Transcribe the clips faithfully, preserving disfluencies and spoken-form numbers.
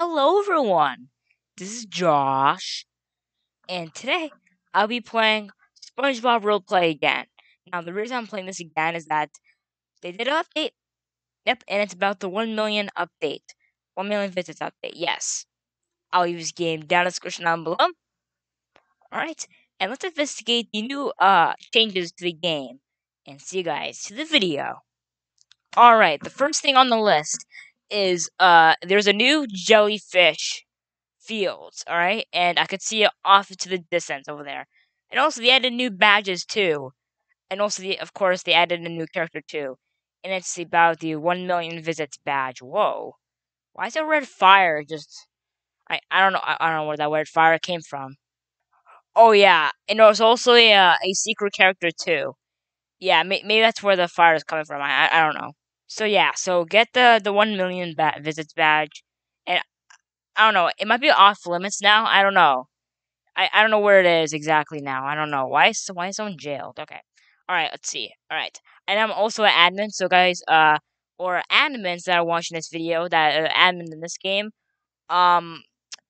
Hello everyone, this is Josh, and today I'll be playing SpongeBob Roleplay again. Now the reason I'm playing this again is that they did an update, yep, and it's about the one million update, one million visits update, yes. I'll leave this game down in the description down below. Alright, and let's investigate the new uh, changes to the game, and see you guys to the video. Alright, the first thing on the list is uh there's a new jellyfish fields, all right, and I could see it off to the distance over there, and also they added new badges too, and also the, of course they added a new character too, and it's about the one million visits badge. Whoa, why is that red fire? Just I I don't know I, I don't know where that red fire came from. Oh yeah, and there's also a uh, a secret character too. Yeah, may, maybe that's where the fire is coming from. I I don't know. So yeah, so get the, the one million ba visits badge, and I don't know, it might be off limits now, I don't know. I, I don't know where it is exactly now, I don't know. Why is, why is someone jailed? Okay, alright, let's see, alright. And I'm also an admin, so guys, uh, or admins that are watching this video, that are admin in this game, um,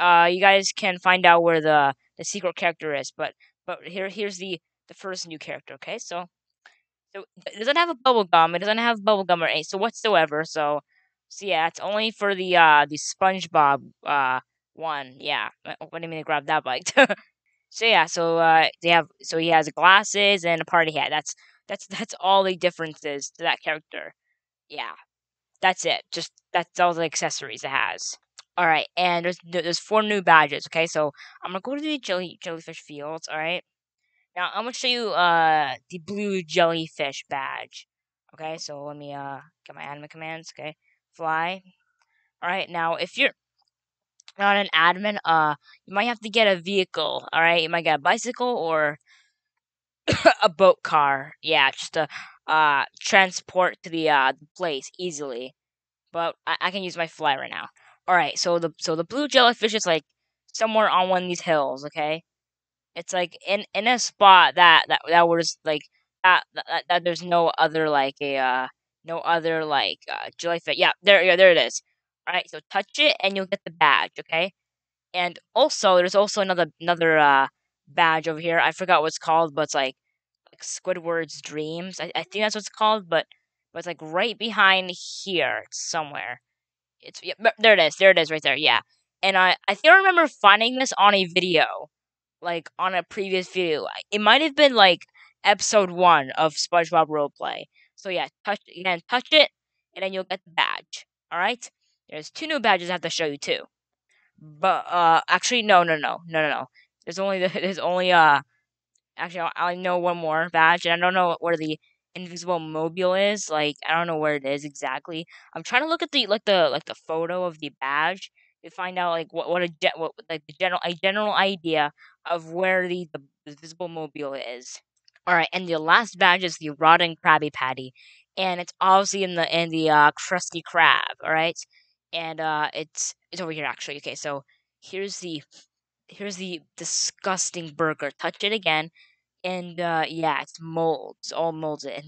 uh, you guys can find out where the, the secret character is, but, but here here's the, the first new character, okay, so. So it doesn't have a bubble gum. It doesn't have bubble gum or anything so whatsoever. So, so yeah, it's only for the uh the SpongeBob uh one. Yeah, what do you mean to grab that bike? So yeah, so uh they have so he has glasses and a party hat. That's that's that's all the differences to that character. Yeah, that's it. Just that's all the accessories it has. All right, and there's there's four new badges. Okay, so I'm gonna go to the jelly jellyfish fields. All right. Now, I'm going to show you uh, the blue jellyfish badge. Okay, so let me uh, get my admin commands. Okay, fly. Alright, now, if you're not an admin, uh, you might have to get a vehicle. Alright, you might get a bicycle or a boat car. Yeah, just to uh, transport to the uh, place easily. But I, I can use my fly right now. Alright, so the, so the blue jellyfish is like somewhere on one of these hills, okay? It's like in in a spot that that that was like that, that that there's no other like a uh no other like uh, jellyfish. Yeah, there yeah there it is. All right, so touch it and you'll get the badge, okay? And also there's also another another uh badge over here. I forgot what it's called, but it's like, like Squidward's Dreams. I I think that's what it's called, but but it's like right behind here somewhere. It's yeah, there it is. There it is right there. Yeah. And I I think I remember finding this on a video. Like, on a previous video. It might have been, like, episode one of SpongeBob Roleplay. So, yeah, touch again, touch it, and then you'll get the badge. Alright? There's two new badges I have to show you, too. But, uh, actually, no, no, no, no, no, no. There's only, the, there's only, uh, actually, I only know one more badge, and I don't know where the invisible mobile is. Like, I don't know where it is exactly. I'm trying to look at the, like, the, like, the photo of the badge. To find out like what what a ge what like the general a general idea of where the, the visible mobile is. All right, and the last badge is the rotten Krabby Patty, and it's obviously in the in the uh, Krusty Krab. All right, and uh, it's it's over here actually. Okay, so here's the here's the disgusting burger. Touch it again, and uh, yeah, it's mold. It's all molded. And,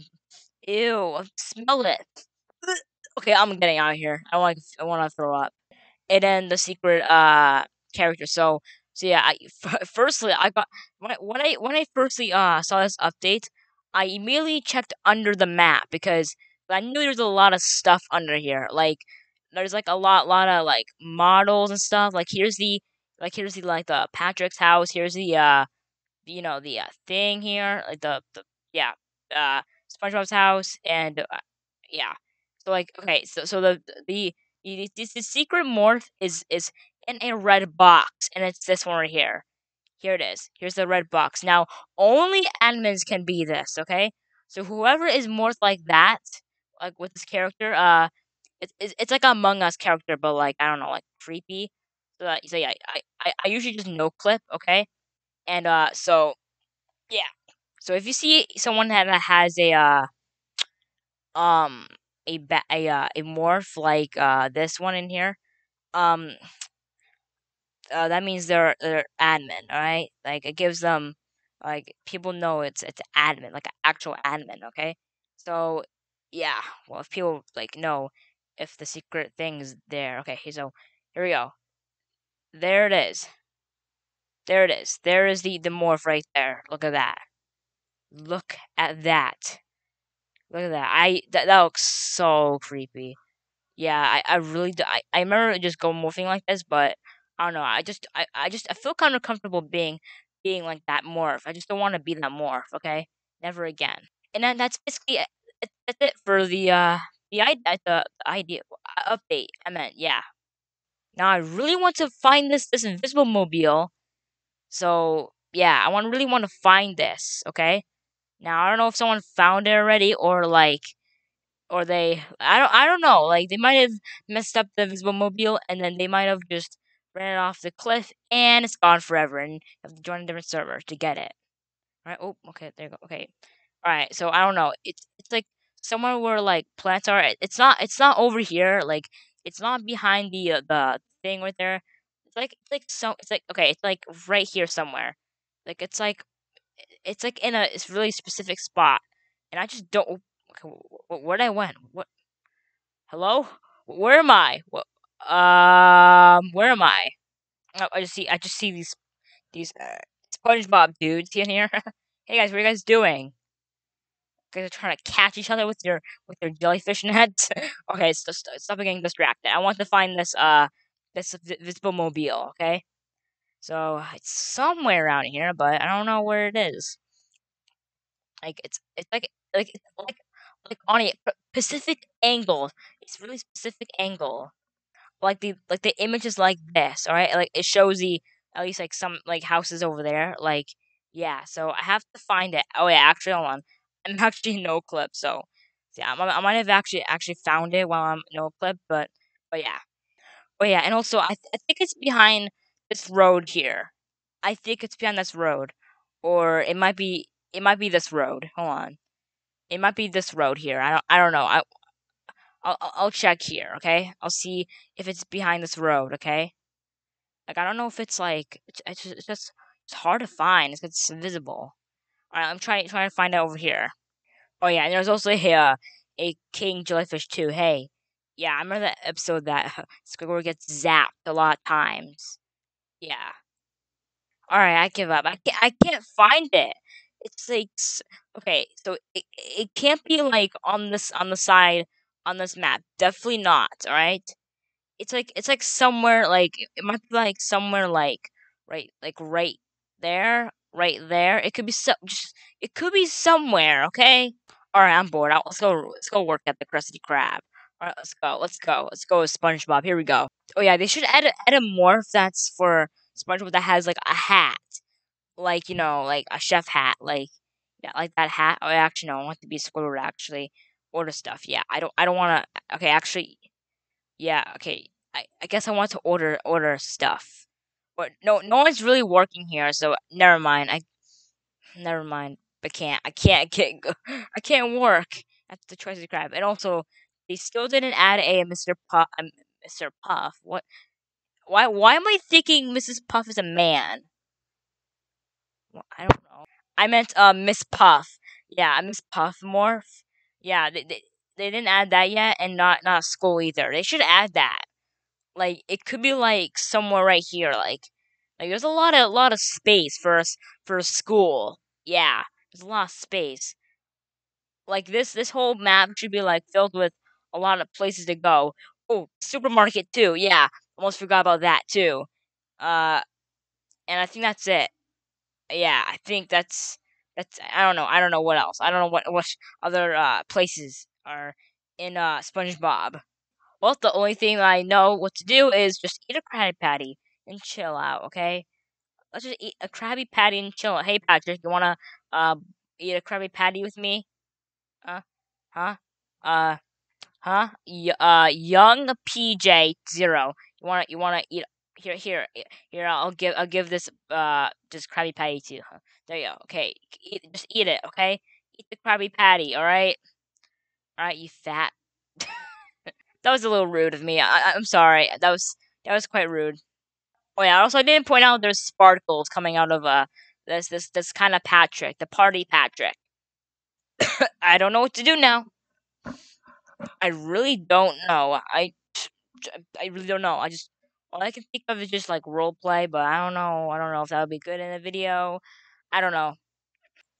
ew, smell it. Okay, I'm getting out of here. I want I want to throw up. And then the secret uh character. So so yeah. I f firstly I got when I, when I when I firstly uh saw this update, I immediately checked under the map because I knew there's a lot of stuff under here. Like there's like a lot lot of like models and stuff. Like here's the like here's the like the Patrick's house. Here's the uh you know the uh, thing here. Like the, the yeah uh SpongeBob's house and uh, yeah. So like okay so so the the This the secret morph is is in a red box, and it's this one right here. Here it is. Here's the red box. Now only admins can be this, okay? So whoever is morphed like that, like with this character, uh, it's it's, it's like an Among Us character, but like I don't know, like creepy. So, uh, so yeah, I, I I usually just no clip, okay? And uh, so yeah, so if you see someone that has a uh, um. A, ba a, uh, a morph like uh, this one in here, um, uh, that means they're they're admin, all right? Like it gives them, like people know it's it's admin, like an actual admin, okay? So yeah, well if people like know if the secret thing's there, okay? So here we go. There it is. There it is. There is the, the morph right there. Look at that. Look at that. Look at that. I that, that looks so creepy. Yeah, I, I really do. I, I remember just go morphing like this, but I don't know. I just I, I just I feel kind of comfortable being being like that morph. I just don't want to be that morph. Okay, never again. And then that's basically it. That's it for the uh the idea the, the idea update. I meant yeah. Now I really want to find this this invisible mobile. So yeah, I want really want to find this. Okay. Now I don't know if someone found it already, or like, or they I don't I don't know. Like they might have messed up the invisible mobile, and then they might have just ran it off the cliff, and it's gone forever. And you have to join a different server to get it. All right. Oh, okay. There you go. Okay. All right. So I don't know. It's it's like somewhere where like plants are. It's not it's not over here. Like it's not behind the uh, the thing right there. It's like it's like so it's like okay. It's like right here somewhere. Like it's like. It's like in a it's really specific spot, and I just don't. Okay, where'd I went? What? Hello? Where am I? What? Um, where am I? Oh, I just see. I just see these these uh, SpongeBob dudes in here. Hey guys, what are you guys doing? You guys are trying to catch each other with your with your jellyfish nets. Okay, stop, stop getting distracted. I want to find this uh this visible mobile. Okay. So it's somewhere around here, but I don't know where it is. Like it's it's like like like like on a specific angle. It's really specific angle. Like the like the image is like this, all right? Like it shows the at least like some like houses over there. Like yeah, so I have to find it. Oh yeah, actually hold on. I'm actually no clip, so yeah, I, I might have actually actually found it while I'm no clip, but but yeah, but yeah, and also I th I think it's behind. This road here, I think it's beyond this road, or it might be it might be this road. Hold on, it might be this road here. I don't I don't know. I I'll I'll check here. Okay, I'll see if it's behind this road. Okay, like I don't know if it's like it's, it's just it's hard to find. It's it's invisible. All right, I'm trying trying to find it over here. Oh yeah, and there's also a uh, a king jellyfish too. Hey, yeah, I remember that episode that Squidward gets zapped a lot of times. Yeah. All right, I give up. I can't, I can't find it. It's like okay, so it it can't be like on this on the side on this map. Definitely not. All right. It's like it's like somewhere like it might be like somewhere like right like right there right there. It could be so just it could be somewhere. Okay. All right, I'm bored. I'll, let's go let's go work at the Krusty Krab. All right, let's go. Let's go. Let's go with SpongeBob. Here we go. Oh yeah, they should add a, add a morph that's for SpongeBob that has like a hat, like you know, like a chef hat, like yeah, like that hat. Oh, actually, no, I want to be Squidward actually order stuff. Yeah, I don't, I don't want to. Okay, actually, yeah, okay. I, I guess I want to order order stuff, but no, no one's really working here, so never mind. I, never mind. I can't, I can't, I can't go. I can't work at the Krusty Krab, and also they still didn't add a Mister Puff. Um, Mister Puff, what? Why? Why am I thinking Missus Puff is a man? Well, I don't know. I meant uh, Miss Puff. Yeah, Miss Puff morph. Yeah, they, they they didn't add that yet, and not not school either. They should add that. Like it could be like somewhere right here. Like like there's a lot of a lot of space for us for a school. Yeah, there's a lot of space. Like this this whole map should be like filled with a lot of places to go. Oh, supermarket too. Yeah, almost forgot about that too. Uh, and I think that's it. Yeah, I think that's that's. I don't know. I don't know what else. I don't know what what other uh, places are in uh, SpongeBob. Well, the only thing that I know what to do is just eat a Krabby Patty and chill out. Okay, let's just eat a Krabby Patty and chill out. Hey, Patrick, you wanna uh eat a Krabby Patty with me? Uh, huh? Uh. Huh? Y uh, young P J zero. You wanna, you wanna eat here, here, here. I'll give, I'll give this, uh, this Krabby Patty to you. There you go. Okay, eat, just eat it. Okay, eat the Krabby Patty. All right, all right. You fat. That was a little rude of me. I, I'm sorry. That was, that was quite rude. Oh yeah. Also, I didn't point out there's sparkles coming out of uh, this, this, this kind of Patrick, the party Patrick. I don't know what to do now. I really don't know. I, I really don't know. I just All I can think of is just like role play, but I don't know. I don't know if that would be good in a video. I don't know.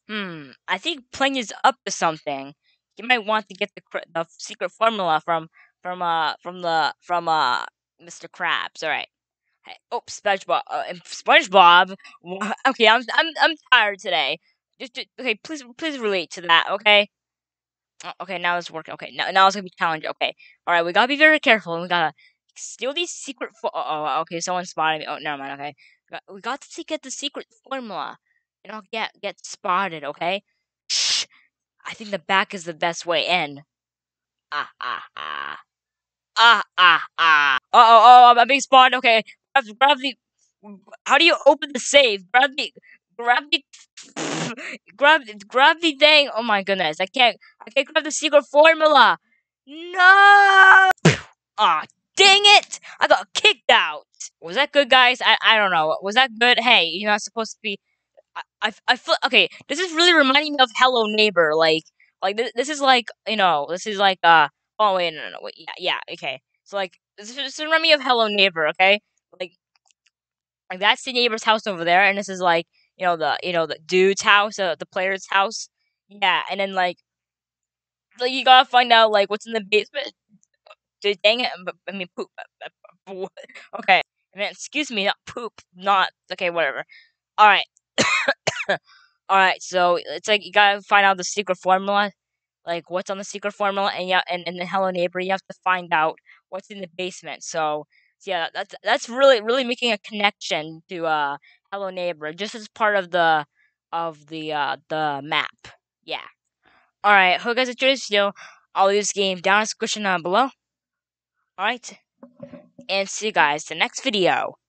Hmm. I think Pling is up to something. You might want to get the cr- the secret formula from from uh from the from uh Mister Krabs. All right. Hey, oh, SpongeBob. Uh, SpongeBob. Okay, I'm I'm I'm tired today. Just, just okay. Please please relate to that. Okay. Oh, okay, now it's working. Okay, now now it's gonna be challenging. Okay. All right, we gotta be very careful. We gotta steal these secret. Fo uh oh, okay. Someone spotted me. Oh, never mind. Okay. We got to get the secret formula, and I'll get get spotted. Okay. Shh. I think the back is the best way in. Ah ah ah. Ah ah ah. Uh oh oh, I'm being spotted. Okay. Grab the. How do you open the safe? Grab the. Grab the. Grab grab the thing. Oh my goodness. I can't I can't grab the secret formula. No. Ah, dang it. I got kicked out. Was that good, guys? I I don't know. Was that good? Hey, you're not supposed to be I I, I feel okay. This is really reminding me of Hello Neighbor. Like like this, this is like, you know, this is like uh oh wait, no no no. Wait, yeah, yeah, okay. So like this is reminding me of Hello Neighbor, okay? Like like that's the neighbor's house over there, and this is like You know the you know the dude's house, uh, the player's house, yeah. And then like, like you gotta find out like what's in the basement. Dude, dang it! I mean poop. Okay, I mean, excuse me, not poop, not okay, whatever. All right, all right. So it's like you gotta find out the secret formula, like what's on the secret formula, and yeah, and and the Hello Neighbor, you have to find out what's in the basement. So yeah, that's that's really really making a connection to uh. Hello Neighbor, just as part of the of the uh the map. Yeah. Alright, hope you guys enjoyed this video. I'll leave this game down in the description down below. Alright. And see you guys in the next video.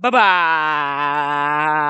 Bye bye.